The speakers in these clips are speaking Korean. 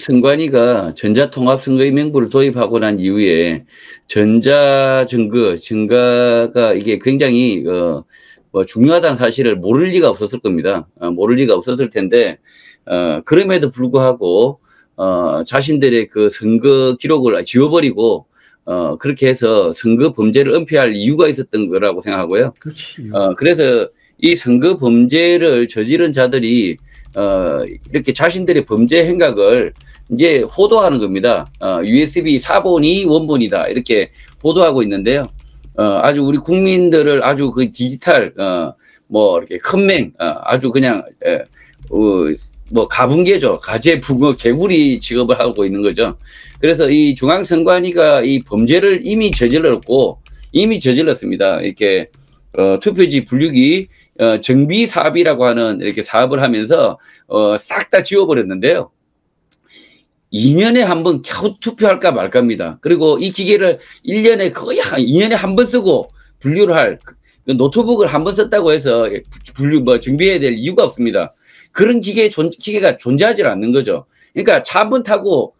선관위가 전자통합선거의 명부를 도입하고 난 이후에 전자증거 증가가 이게 굉장히 중요하다는 사실을 모를 리가 없었을 겁니다. 모를 리가 없었을 텐데 그럼에도 불구하고 자신들의 그 선거 기록을 지워버리고 그렇게 해서 선거 범죄를 은폐할 이유가 있었던 거라고 생각하고요. 그렇지. 그래서 이 선거 범죄를 저지른 자들이 이렇게 자신들의 범죄 행각을 이제 호도하는 겁니다. USB 4본이 원본이다 이렇게 호도하고 있는데요. 아주 우리 국민들을 아주 그 디지털 이렇게 컴맹 아주 그냥 가분개죠. 가재 붕어 개구리 직업을 하고 있는 거죠. 그래서 이 중앙선관위가 이 범죄를 이미 저질렀고 이미 저질렀습니다. 이렇게 투표지 분류기 정비 사업이라고 하는 이렇게 사업을 하면서 싹 다 지워버렸는데요. 2년에 한 번 겨우 투표할까 말까입니다. 그리고 이 기계를 1년에 거의 2년에 한 번 쓰고 분류를 할 노트북을 한 번 썼다고 해서 분류 정비해야 될 이유가 없습니다. 그런 기계가 존재하지 않는 거죠. 그러니까 차 한 번 타고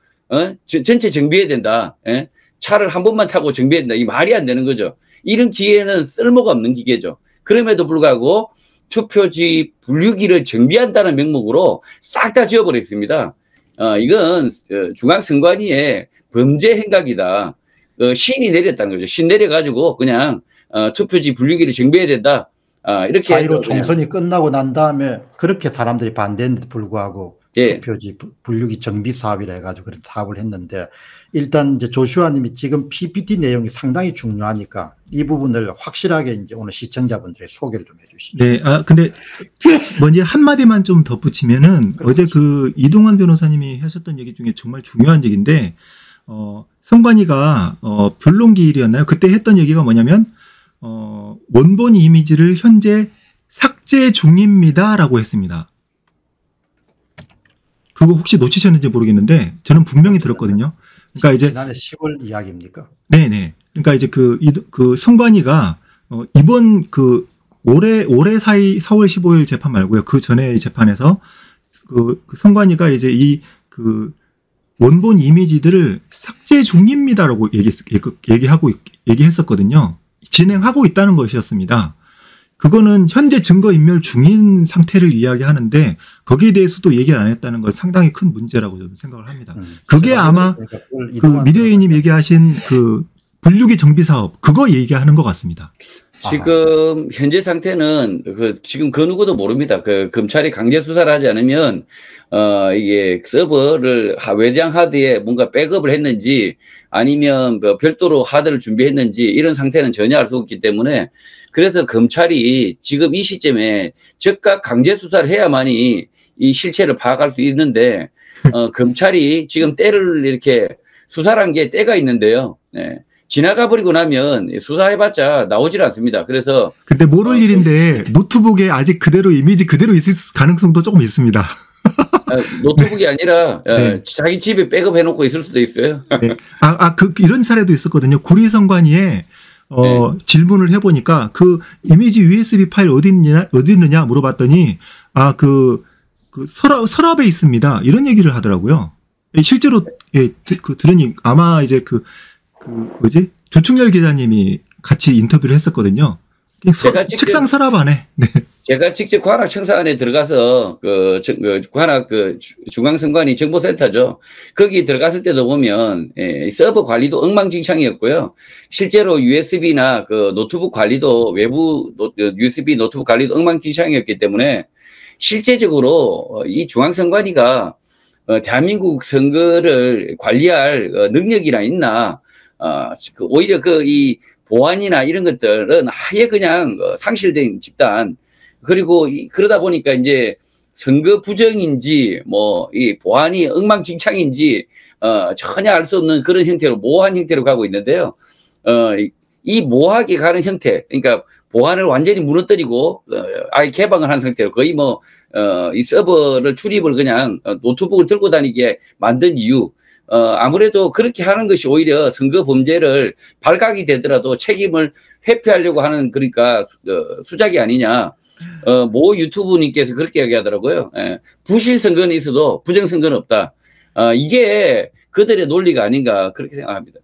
전체 정비해야 된다. 에? 차를 한 번만 타고 정비해야 된다. 이 말이 안 되는 거죠. 이런 기계는 쓸모가 없는 기계죠. 그럼에도 불구하고 투표지 분류기를 정비한다는 명목으로 싹 다 지워버렸습니다. 이건 중앙선관위의 범죄 행각이다. 신이 내렸다는 거죠. 신 내려가지고 그냥 투표지 분류기를 정비해야 된다. 이렇게 4.15 총선이 끝나고 난 다음에 그렇게 사람들이 반대했는데도 불구하고 예. 투표지 분류기 정비 사업이라 해가지고 그런 사업을 했는데 일단 이제 조슈아님이 지금 PPT 내용이 상당히 중요하니까 이 부분을 확실하게 이제 오늘 시청자분들의 소개를 좀 해주시죠. 네, 근데 먼저 한 마디만 좀 덧붙이면은 어제 그 이동환 변호사님이 하셨던 얘기 중에 정말 중요한 얘기인데 선관위가 변론기일이었나요? 그때 했던 얘기가 뭐냐면 원본 이미지를 현재 삭제 중입니다라고 했습니다. 그거 혹시 놓치셨는지 모르겠는데 저는 분명히 들었거든요. 그러니까 이제 지난해 10월 이야기입니까? 네네. 그러니까 이제 그 선관위가 이번 그 올해 4월 15일 재판 말고요. 그 전에 재판에서 그 선관위가 이제 이 그 원본 이미지들을 삭제 중입니다라고 얘기했었거든요. 진행하고 있다는 것이었습니다. 그거는 현재 증거인멸 중인 상태를 이야기하는데 거기에 대해서도 얘기를 안 했다는 건 상당히 큰 문제라고 저는 생각을 합니다. 그게 아마 그 미디어인님 얘기하신 그 분류기 정비 사업 그거 얘기하는 것 같습니다. 지금 현재 상태는 지금 그 누구도 모릅니다. 검찰이 강제 수사를 하지 않으면 이게 서버를 외장 하드에 뭔가 백업을 했는지 아니면 별도로 하드를 준비했는지 이런 상태는 전혀 알 수 없기 때문에 그래서 검찰이 지금 이 시점에 즉각 강제 수사를 해야만이 이 실체를 파악할 수 있는데 검찰이 지금 때를 이렇게 수사란 게 때가 있는데요. 네. 지나가 버리고 나면 수사해봤자 나오질 않습니다. 그래서 근데 모를 일인데 노트북에 아직 그대로 이미지 그대로 있을 가능성도 조금 있습니다. 노트북이 아니라 네. 자기 집에 백업해놓고 있을 수도 있어요. 네. 이런 사례도 있었거든요. 구리선관위에 네. 질문을 해보니까 그 이미지 USB 파일 어디 있느냐 물어봤더니 서랍에 있습니다. 이런 얘기를 하더라고요. 실제로 예, 들으니 아마 이제 조충렬 기자님이 같이 인터뷰를 했었거든요. 그냥 책상 서랍 안에. 네. 제가 직접 관악 청사 안에 들어가서 관악 중앙선관위 정보센터죠. 거기 들어갔을 때도 보면 서버 관리도 엉망진창이었고요. 실제로 USB나 노트북 관리도 외부 USB 노트북 관리도 엉망진창이었기 때문에 실제적으로 이 중앙선관위가 대한민국 선거를 관리할 능력이나 있나. 오히려 이 보안이나 이런 것들은 아예 그냥 상실된 집단 그리고 그러다 보니까 이제 선거 부정인지 이 보안이 엉망진창인지 전혀 알 수 없는 그런 형태로 모호한 형태로 가고 있는데요. 이 모호하게 가는 형태 그러니까 보안을 완전히 무너뜨리고 아예 개방을 한 상태로 거의 이 서버를 출입을 그냥 노트북을 들고 다니게 만든 이유 아무래도 그렇게 하는 것이 오히려 선거 범죄를 발각이 되더라도 책임을 회피하려고 하는 그러니까 수작이 아니냐. 모 유튜브님께서 그렇게 얘기하더라고요. 예. 부실 선거는 있어도 부정 선거는 없다. 이게 그들의 논리가 아닌가 그렇게 생각합니다.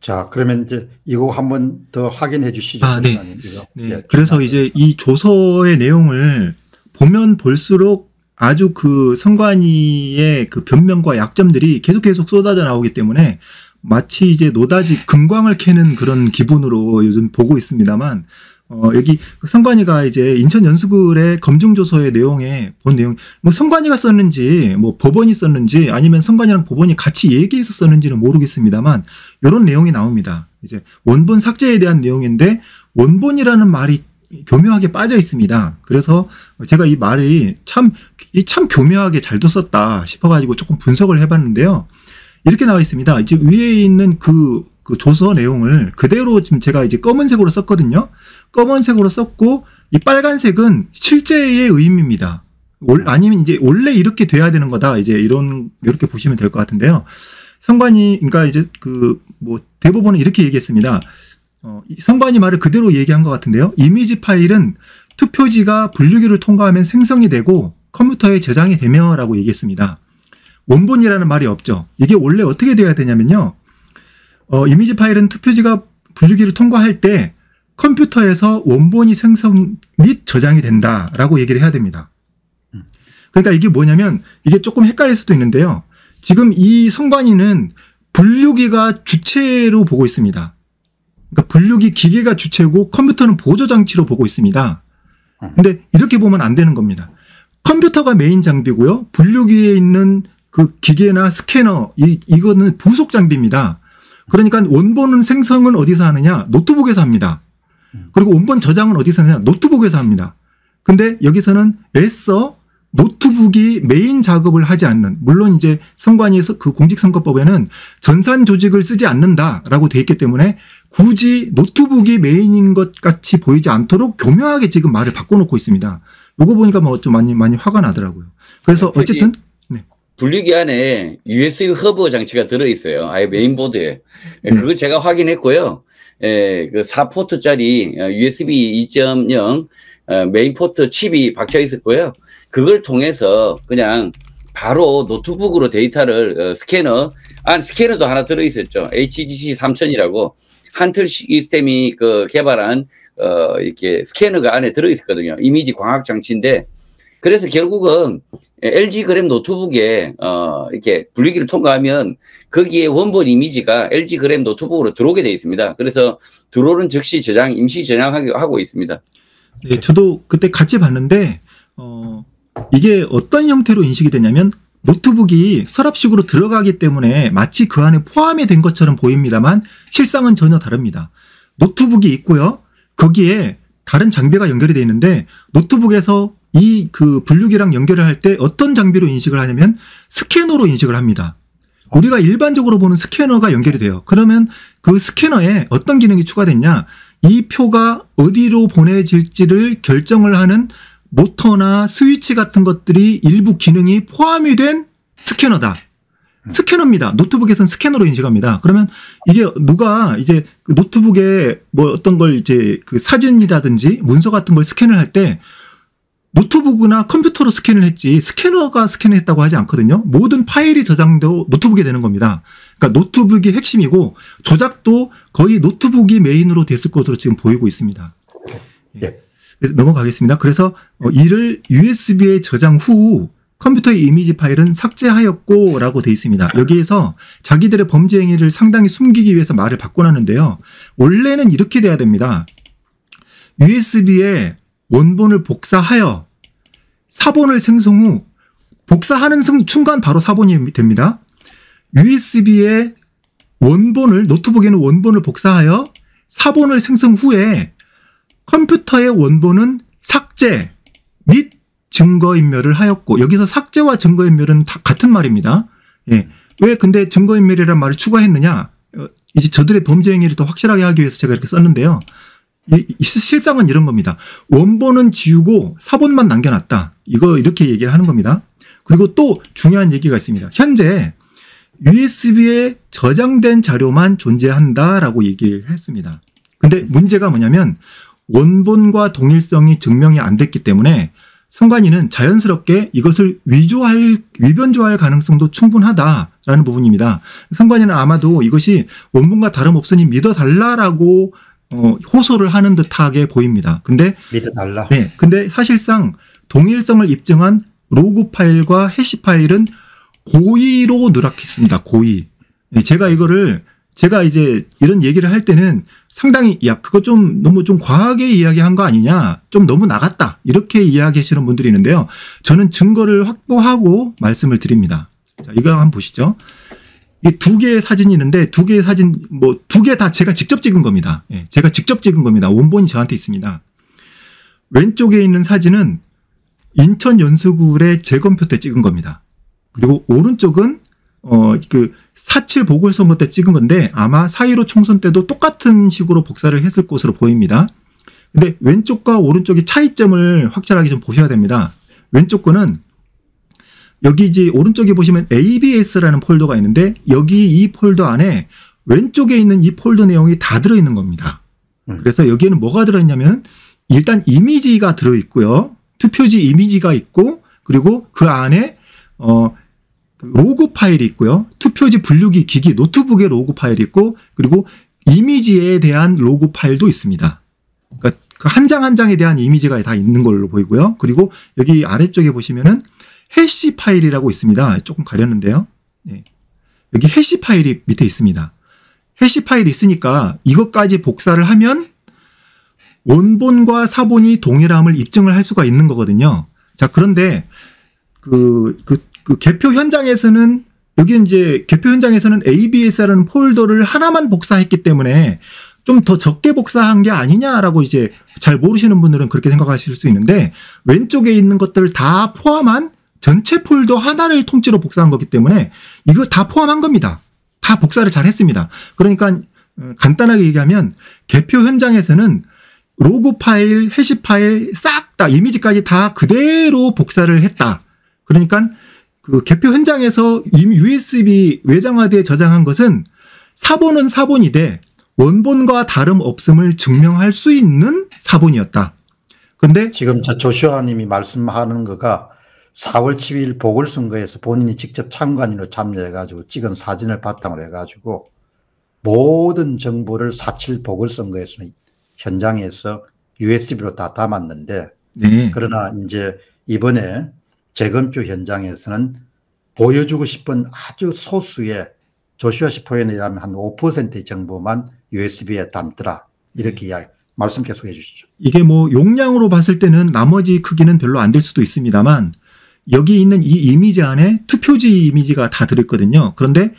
자, 그러면 이제 이거 한번 더 확인해 주시죠. 아, 네. 네. 네. 그래서 이제 이 조서의 내용을 보면 볼수록 아주 그 선관위의 그 변명과 약점들이 계속 쏟아져 나오기 때문에 마치 이제 노다지 금광을 캐는 그런 기분으로 요즘 보고 있습니다만, 여기 선관위가 이제 인천 연수구의 검증조서의 내용에 본 내용, 뭐 선관위가 썼는지 뭐 법원이 썼는지 아니면 선관위랑 법원이 같이 얘기해서 썼는지는 모르겠습니다만 이런 내용이 나옵니다. 이제 원본 삭제에 대한 내용인데 원본이라는 말이 교묘하게 빠져 있습니다. 그래서 제가 이 말이 참 교묘하게 잘도 썼다 싶어가지고 조금 분석을 해봤는데요. 이렇게 나와 있습니다. 이제 위에 있는 그 조서 내용을 그대로 지금 제가 이제 검은색으로 썼거든요. 검은색으로 썼고 이 빨간색은 실제의 의미입니다. 아니면 이제 원래 이렇게 돼야 되는 거다. 이제 이렇게 보시면 될 것 같은데요. 선관위, 그러니까 이제 대법원은 이렇게 얘기했습니다. 선관위 말을 그대로 얘기한 것 같은데요. 이미지 파일은 투표지가 분류기를 통과하면 생성이 되고 컴퓨터에 저장이 되며 라고 얘기했습니다. 원본이라는 말이 없죠. 이게 원래 어떻게 돼야 되냐면요. 이미지 파일은 투표지가 분류기를 통과할 때 컴퓨터에서 원본이 생성 및 저장이 된다라고 얘기를 해야 됩니다. 그러니까 이게 뭐냐면 이게 조금 헷갈릴 수도 있는데요. 지금 이 선관위는 분류기가 주체로 보고 있습니다. 그러니까 분류기 기계가 주체고 컴퓨터는 보조장치로 보고 있습니다. 근데 이렇게 보면 안 되는 겁니다. 컴퓨터가 메인 장비고요. 분류기에 있는 그 기계나 스캐너, 이거는 부속 장비입니다. 그러니까 원본은 생성은 어디서 하느냐? 노트북에서 합니다. 그리고 원본 저장은 어디서 하느냐? 노트북에서 합니다. 근데 여기서는 애써 노트북이 메인 작업을 하지 않는, 물론 이제 선관위에서 그 공직선거법에는 전산 조직을 쓰지 않는다라고 돼 있기 때문에 굳이 노트북이 메인인 것 같이 보이지 않도록 교묘하게 지금 말을 바꿔놓고 있습니다. 요거 보니까 뭐 좀 많이 화가 나더라고요. 그래서 어쨌든 분류기 안에 USB 허브 장치가 들어있어요. 아예 메인보드에. 그걸 제가 확인했고요. 그 4포트짜리 USB 2.0 메인포트 칩이 박혀 있었고요. 그걸 통해서 그냥 바로 노트북으로 데이터를 스캐너도 하나 들어있었죠. HGC 3000이라고 한틀 시스템이 그 개발한 이렇게 스캐너가 안에 들어있었거든요. 이미지 광학 장치인데, 그래서 결국은 LG 그램 노트북에 이렇게 분류기를 통과하면 거기에 원본 이미지가 LG 그램 노트북으로 들어오게 되어 있습니다. 그래서 들어오는 즉시 저장, 임시 저장하고 있습니다. 네, 저도 그때 같이 봤는데 이게 어떤 형태로 인식이 되냐면 노트북이 서랍식으로 들어가기 때문에 마치 그 안에 포함이 된 것처럼 보입니다만 실상은 전혀 다릅니다. 노트북이 있고요. 거기에 다른 장비가 연결이 되어 있는데 노트북에서 이 그 분류기랑 연결을 할 때 어떤 장비로 인식을 하냐면 스캐너로 인식을 합니다. 우리가 일반적으로 보는 스캐너가 연결이 돼요. 그러면 그 스캐너에 어떤 기능이 추가됐냐? 이 표가 어디로 보내질지를 결정을 하는 모터나 스위치 같은 것들이 일부 기능이 포함이 된 스캐너다. 스캐너입니다. 노트북에서는 스캐너로 인식합니다. 그러면 이게 누가 이제 노트북에 뭐 어떤 걸 이제 그 사진이라든지 문서 같은 걸 스캔을 할 때 노트북이나 컴퓨터로 스캔을 했지 스캐너가 스캔했다고 하지 않거든요. 모든 파일이 저장도 노트북에 되는 겁니다. 그러니까 노트북이 핵심이고 조작도 거의 노트북이 메인으로 됐을 것으로 지금 보이고 있습니다. 예. 넘어가겠습니다. 그래서 이를 USB에 저장 후 컴퓨터의 이미지 파일은 삭제하였고 라고 돼 있습니다. 여기에서 자기들의 범죄 행위를 상당히 숨기기 위해서 말을 바꿔놨는데요. 원래는 이렇게 돼야 됩니다. USB에 원본을 복사하여 사본을 생성 후 복사하는 순간 바로 사본이 됩니다. USB에 원본을, 노트북에는 원본을 복사하여 사본을 생성 후에 컴퓨터의 원본은 삭제 및 증거인멸을 하였고, 여기서 삭제와 증거인멸은 다 같은 말입니다. 예. 왜 근데 증거인멸이라는 말을 추가했느냐? 이제 저들의 범죄 행위를 더 확실하게 하기 위해서 제가 이렇게 썼는데요. 실상은 이런 겁니다. 원본은 지우고 사본만 남겨놨다. 이렇게 얘기를 하는 겁니다. 그리고 또 중요한 얘기가 있습니다. 현재 USB에 저장된 자료만 존재한다라고 얘기를 했습니다. 근데 문제가 뭐냐면 원본과 동일성이 증명이 안 됐기 때문에 선관위는 자연스럽게 이것을 위변조할 가능성도 충분하다라는 부분입니다. 선관위는 아마도 이것이 원문과 다름없으니 믿어달라라고 호소를 하는 듯하게 보입니다. 근데 믿어달라. 네, 근데 사실상 동일성을 입증한 로그 파일과 해시 파일은 고의로 누락했습니다. 고의. 제가 이거를 이제 이런 얘기를 할 때는 상당히 야 그거 좀 너무 좀 과하게 이야기한 거 아니냐, 좀 너무 나갔다 이렇게 이야기하시는 분들이 있는데요. 저는 증거를 확보하고 말씀을 드립니다. 자, 이거 한번 보시죠. 이 두 개의 사진이 있는데 두 개의 사진 뭐 두 개 다 제가 직접 찍은 겁니다. 예, 제가 직접 찍은 겁니다. 원본이 저한테 있습니다. 왼쪽에 있는 사진은 인천 연수구의 재검표 때 찍은 겁니다. 그리고 오른쪽은 그 4.7 보궐선거 때 찍은 건데 아마 4.15 총선 때도 똑같은 식으로 복사를 했을 것으로 보입니다. 근데 왼쪽과 오른쪽의 차이점을 확실하게 좀 보셔야 됩니다. 왼쪽 거는 여기 이제 오른쪽에 보시면 ABS라는 폴더가 있는데 여기 이 폴더 안에 왼쪽에 있는 이 폴더 내용이 다 들어있는 겁니다. 그래서 여기에는 뭐가 들어있냐면 일단 이미지가 들어있고요. 투표지 이미지가 있고 그리고 그 안에 로그 파일이 있고요. 투표지 분류기 기기 노트북에 로그 파일이 있고 그리고 이미지에 대한 로그 파일도 있습니다. 그러니까 한 장 한 장에 대한 이미지가 다 있는 걸로 보이고요. 그리고 여기 아래쪽에 보시면은 해시 파일이라고 있습니다. 조금 가렸는데요. 네. 여기 해시 파일이 밑에 있습니다. 해시 파일이 있으니까 이것까지 복사를 하면 원본과 사본이 동일함을 입증을 할 수가 있는 거거든요. 자, 그런데 그 개표 현장에서는 여기 이제 개표 현장에서는 ABS라는 폴더를 하나만 복사했기 때문에 좀 더 적게 복사한 게 아니냐라고 이제 잘 모르시는 분들은 그렇게 생각하실 수 있는데 왼쪽에 있는 것들을 다 포함한 전체 폴더 하나를 통째로 복사한 거기 때문에 이거 다 포함한 겁니다. 다 복사를 잘 했습니다. 그러니까 간단하게 얘기하면 개표 현장에서는 로그 파일, 해시 파일 싹 다 이미지까지 다 그대로 복사를 했다. 그러니까 그 개표 현장에서 USB 외장하드에 저장한 것은 사본은 사본이되 원본과 다름없음을 증명할 수 있는 사본이었다. 근데 지금 저 조슈아 님이 말씀하는 거가 4월 7일 보궐선거에서 본인이 직접 참관인으로 참여해가지고 찍은 사진을 바탕으로 해가지고 모든 정보를 4.7 보궐선거에서는 현장에서 USB로 다 담았는데 네. 그러나 이제 이번에 재검표 현장에서는 보여주고 싶은 아주 소수의 조슈아 씨 표현에 의하면 한 5%의 정보만 USB에 담더라. 이렇게 이야기. 말씀 계속해 주시죠. 이게 뭐 용량으로 봤을 때는 나머지 크기는 별로 안 될 수도 있습니다만 여기 있는 이 이미지 안에 투표지 이미지가 다 들어있거든요. 그런데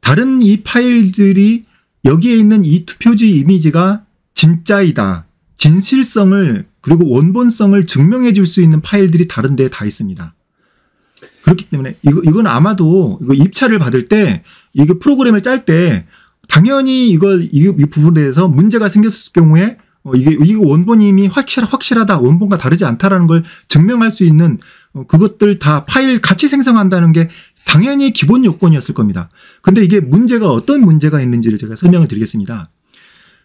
다른 이 파일들이 여기에 있는 이 투표지 이미지가 진짜이다. 진실성을 그리고 원본성을 증명해 줄 수 있는 파일들이 다른 데에 다 있습니다. 그렇기 때문에 이건 아마도 이거 입찰을 받을 때 이게 프로그램을 짤 때 당연히 이 부분에 대해서 문제가 생겼을 경우에 이게 원본임이 확실하다. 원본과 다르지 않다라는 걸 증명할 수 있는 그것들 다 파일 같이 생성한다는 게 당연히 기본 요건이었을 겁니다. 근데 이게 어떤 문제가 있는지를 제가 설명을 드리겠습니다.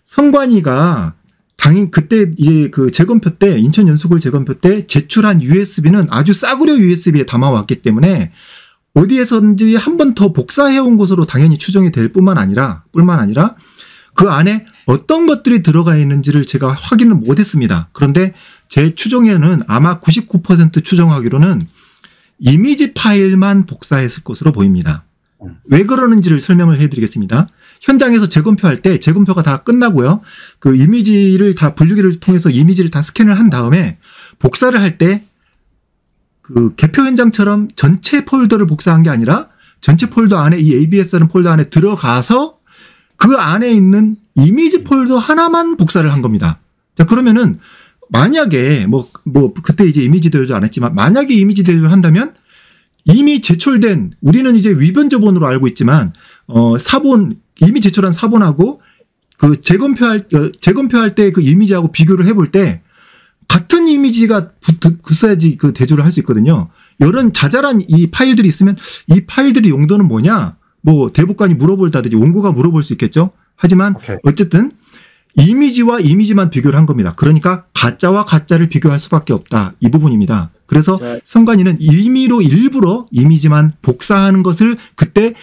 선관위가 당인 그때 그 재검표 때 인천 연수구 재검표 때 제출한 USB는 아주 싸구려 USB에 담아왔기 때문에 어디에서든지 한 번 더 복사해온 것으로 당연히 추정이 될 뿐만 아니라 그 안에 어떤 것들이 들어가 있는지를 제가 확인을 못했습니다. 그런데 제 추정에는 아마 99% 추정하기로는 이미지 파일만 복사했을 것으로 보입니다. 왜 그러는지를 설명을 해드리겠습니다. 현장에서 재검표할 때 재검표가 다 끝나고요. 그 이미지를 다 분류기를 통해서 이미지를 다 스캔을 한 다음에 복사를 할 때 그 개표 현장처럼 전체 폴더를 복사한 게 아니라 전체 폴더 안에 이 ABS라는 폴더 안에 들어가서 그 안에 있는 이미지 폴더 하나만 복사를 한 겁니다. 자, 그러면은 만약에 그때 이제 이미지 대조를 안 했지만 만약에 이미지 대조를 한다면 이미 제출된 우리는 이제 위변조본으로 알고 있지만 사본 이미 제출한 사본하고 그 재검표할 때 그 이미지하고 비교를 해볼 때 같은 이미지가 붙어야지 그 대조를 할 수 있거든요. 이런 자잘한 이 파일들이 있으면 이 파일들의 용도는 뭐냐? 뭐 대법관이 물어볼다든지 원고가 물어볼 수 있겠죠. 하지만 오케이. 어쨌든 이미지와 이미지만 비교를 한 겁니다. 그러니까 가짜와 가짜를 비교할 수밖에 없다. 이 부분입니다. 그래서 성관이는 임의로 일부러 이미지만 복사하는 것을 그때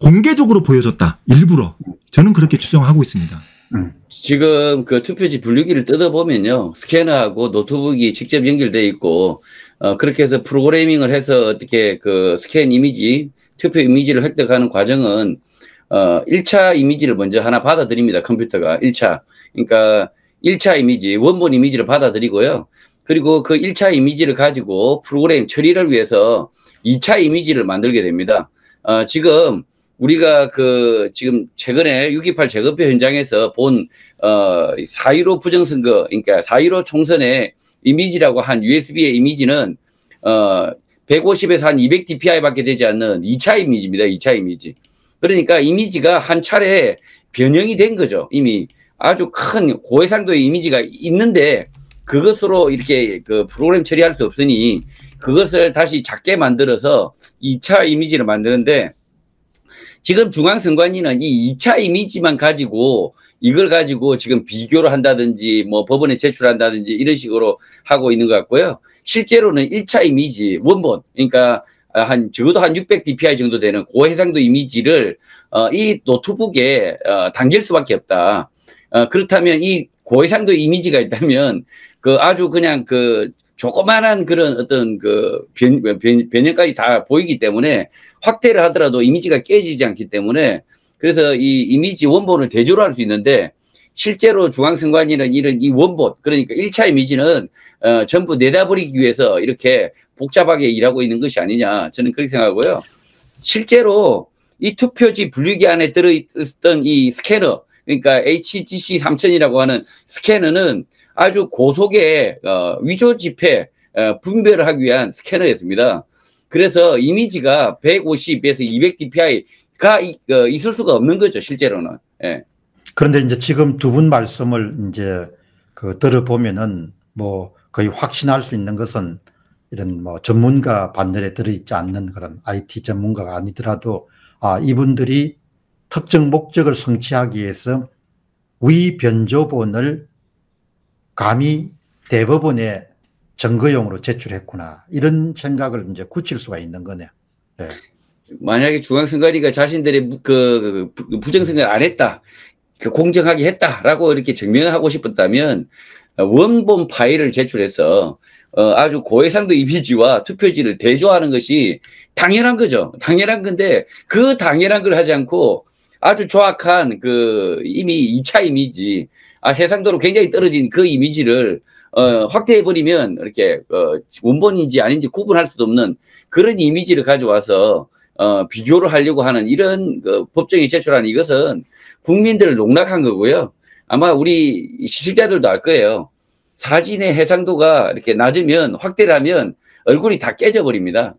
공개적으로 보여줬다. 일부러. 저는 그렇게 추정하고 있습니다. 지금 그 투표지 분류기를 뜯어보면요. 스캐너하고 노트북이 직접 연결되어 있고 그렇게 해서 프로그래밍을 해서 어떻게 그 스캔 이미지, 투표 이미지를 획득하는 과정은 1차 이미지를 먼저 하나 받아들입니다. 컴퓨터가 1차. 그러니까 1차 이미지, 원본 이미지를 받아들이고요. 그리고 그 1차 이미지를 가지고 프로그램 처리를 위해서 2차 이미지를 만들게 됩니다. 지금 우리가 그 지금 최근에 6.28 재검표 현장에서 본 4.15 부정선거, 그러니까 4.15 총선의 이미지라고 한 USB의 이미지는 150에서 한 200 dpi밖에 되지 않는 2차 이미지입니다. 2차 이미지. 그러니까 이미지가 한 차례 변형이 된 거죠. 이미 아주 큰 고해상도의 이미지가 있는데 그것으로 이렇게 그 프로그램 처리할 수 없으니 그것을 다시 작게 만들어서 2차 이미지를 만드는데 지금 중앙선관위는 이 2차 이미지만 가지고 이걸 가지고 지금 비교를 한다든지 뭐 법원에 제출한다든지 이런 식으로 하고 있는 것 같고요. 실제로는 1차 이미지 원본 그러니까 한 적어도 한 600 dpi 정도 되는 고해상도 이미지를 이 노트북에 담길 수밖에 없다. 그렇다면 이 고해상도 이미지가 있다면 그 아주 그냥 그 조그만한 그런 어떤 그 변형까지 다 보이기 때문에 확대를 하더라도 이미지가 깨지지 않기 때문에 그래서 이 이미지 원본을 대조로 할 수 있는데 실제로 중앙선관위는 이런 이 원본 그러니까 1차 이미지는 전부 내다버리기 위해서 이렇게 복잡하게 일하고 있는 것이 아니냐 저는 그렇게 생각하고요. 실제로 이 투표지 분류기 안에 들어있던 이 스캐너 그러니까 HGC 3000이라고 하는 스캐너는 아주 고속의 위조 지폐 분배를 하기 위한 스캐너였습니다. 그래서 이미지가 150에서 200 dpi가 있을 수가 없는 거죠, 실제로는. 예. 그런데 이제 지금 두 분 말씀을 이제 그 들어보면은 뭐 거의 확신할 수 있는 것은 이런 뭐 전문가 반열에 들어있지 않는 그런 IT 전문가가 아니더라도 아, 이분들이 특정 목적을 성취하기 위해서 위변조본을 감히 대법원에 증거용으로 제출했구나. 이런 생각을 이제 굳힐 수가 있는 거네요. 네. 만약에 중앙선관위가 자신들의 그 부정선거를 안 했다, 그 공정하게 했다라고 이렇게 증명하고 싶었다면 원본 파일을 제출해서 아주 고해상도 이미지와 투표지를 대조하는 것이 당연한 거죠. 당연한 건데 그 당연한 걸 하지 않고 아주 정확한 그 이미 2차 이미지, 해상도로 굉장히 떨어진 그 이미지를 확대해버리면 이렇게 원본인지 아닌지 구분할 수도 없는 그런 이미지를 가져와서 비교를 하려고 하는 이런 법정에 제출하는 이것은 국민들을 농락한 거고요. 아마 우리 시청자들도 알 거예요. 사진의 해상도가 이렇게 낮으면 확대를 하면 얼굴이 다 깨져버립니다.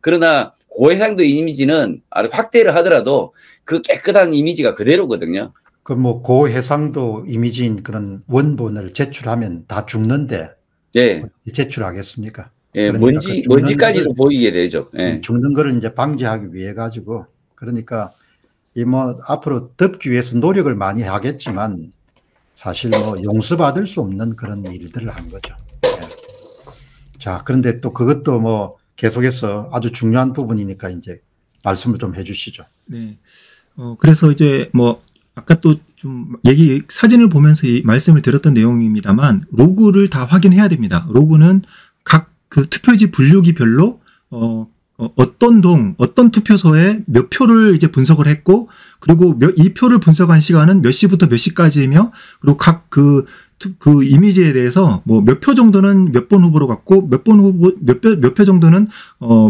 그러나 고해상도 이미지는 확대를 하더라도 그 깨끗한 이미지가 그대로거든요. 그 뭐 고해상도 이미지인 그런 원본을 제출하면 다 죽는데 네. 제출하겠습니까? 예, 먼지까지도 보이게 되죠. 예. 죽는 거를 이제 방지하기 위해 가지고 그러니까 이 뭐 앞으로 덮기 위해서 노력을 많이 하겠지만 사실 뭐 용서받을 수 없는 그런 일들을 한 거죠. 네. 자, 그런데 또 그것도 뭐 계속해서 아주 중요한 부분이니까 이제 말씀을 좀 해주시죠. 네. 그래서 이제 뭐 아까 또 좀 얘기 사진을 보면서 말씀을 드렸던 내용입니다만 로그를 다 확인해야 됩니다. 로그는 각 그 투표지 분류기별로 어떤 동, 어떤 투표소에 몇 표를 이제 분석을 했고 그리고 이 표를 분석한 시간은 몇 시부터 몇 시까지이며 그리고 각 그 이미지에 대해서 뭐 몇 표 정도는 몇 번 후보로 갔고 몇 표 정도는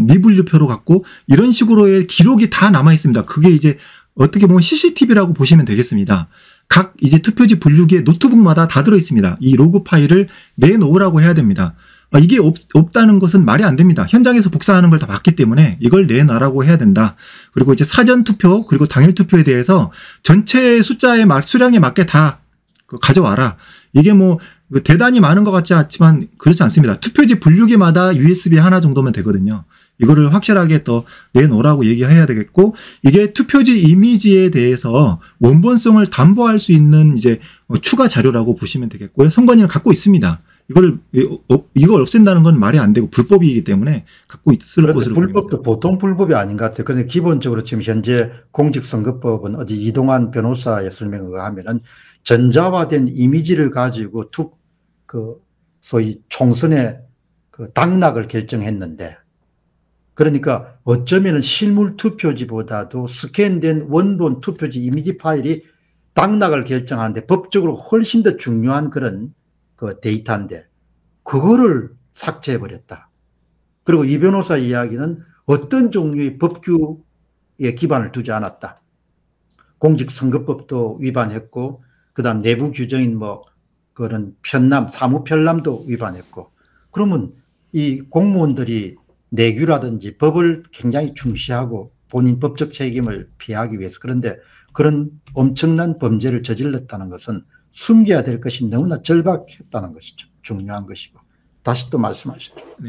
미분류표로 갔고 이런 식으로의 기록이 다 남아 있습니다. 그게 이제 어떻게 보면 CCTV라고 보시면 되겠습니다. 각 이제 투표지 분류기의 노트북마다 다 들어 있습니다. 이 로그 파일을 내놓으라고 해야 됩니다. 이게 없다는 것은 말이 안 됩니다. 현장에서 복사하는 걸 다 봤기 때문에 이걸 내놔라고 해야 된다. 그리고 이제 사전 투표 그리고 당일 투표에 대해서 전체 숫자의 수량에 맞게 다 가져와라. 이게 뭐 대단히 많은 것 같지 않지만 그렇지 않습니다. 투표지 분류기마다 USB 하나 정도면 되거든요. 이거를 확실하게 또 내놓으라고 얘기해야 되겠고, 이게 투표지 이미지에 대해서 원본성을 담보할 수 있는 이제 추가 자료라고 보시면 되겠고요. 선관위는 갖고 있습니다. 이걸 없앤다는 건 말이 안 되고 불법이기 때문에 갖고 있을 것으로 보입니다. 불법도 보통 불법이 아닌 것 같아요. 그런데 기본적으로 지금 현재 공직선거법은 어제 이동환 변호사의 설명을 하면은 전자화된 이미지를 가지고 소위 총선의 그 당락을 결정했는데, 그러니까 어쩌면 실물 투표지보다도 스캔된 원본 투표지 이미지 파일이 당락을 결정하는데 법적으로 훨씬 더 중요한 그런 그 데이터인데 그거를 삭제해버렸다. 그리고 이 변호사 이야기는 어떤 종류의 법규에 기반을 두지 않았다. 공직선거법도 위반했고, 그 다음 내부 규정인 뭐 그런 편남, 사무편남도 위반했고, 그러면 이 공무원들이 내규라든지 법을 굉장히 중시하고 본인 법적 책임을 피하기 위해서, 그런데 그런 엄청난 범죄를 저질렀다는 것은 숨겨야 될 것이 너무나 절박했다는 것이죠. 중요한 것이고. 다시 또 말씀하시죠. 네.